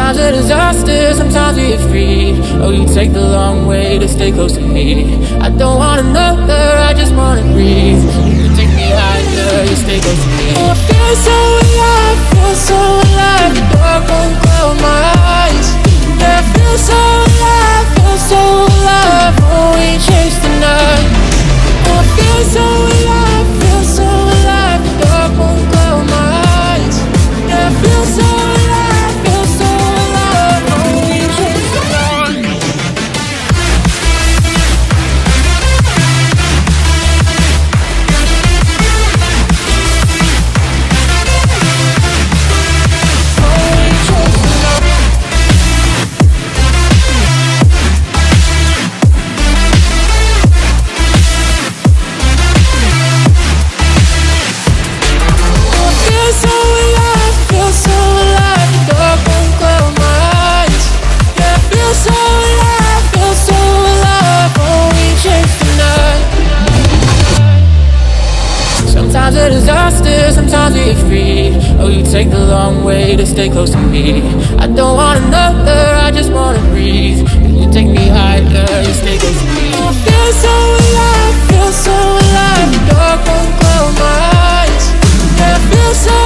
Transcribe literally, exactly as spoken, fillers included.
Times a disaster, sometimes we are free. Oh, you take the long way to stay close to me. I don't want another, I just wanna breathe. You take me higher, you stay close to me. Oh, I feel so alive, feel so alive. The dark won't cloud my eyes. Yeah, I feel so alive, feel so alive. Oh, we chase the night. Oh, I feel so alive, feel so alive. The dark won't cloud my eyes. Yeah, I feel so alive. Sometimes we are free. Oh, you take the long way to stay close to me. I don't want another, I just wanna breathe. You take me higher, you stay close to me. I feel so alive, feel so alive. The dark won't close my eyes. Yeah, I feel so